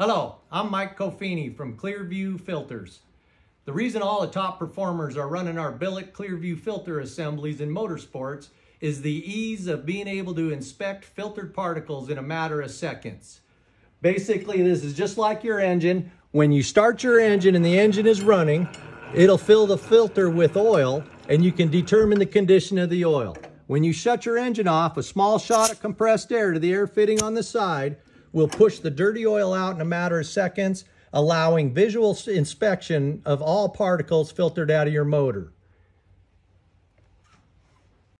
Hello, I'm Mike Cofini from Clear View Filters. The reason all the top performers are running our billet Clear View filter assemblies in motorsports is the ease of being able to inspect filtered particles in a matter of seconds. Basically, this is just like your engine. When you start your engine and the engine is running, it'll fill the filter with oil and you can determine the condition of the oil. When you shut your engine off, a small shot of compressed air to the air fitting on the side will push the dirty oil out in a matter of seconds, allowing visual inspection of all particles filtered out of your motor.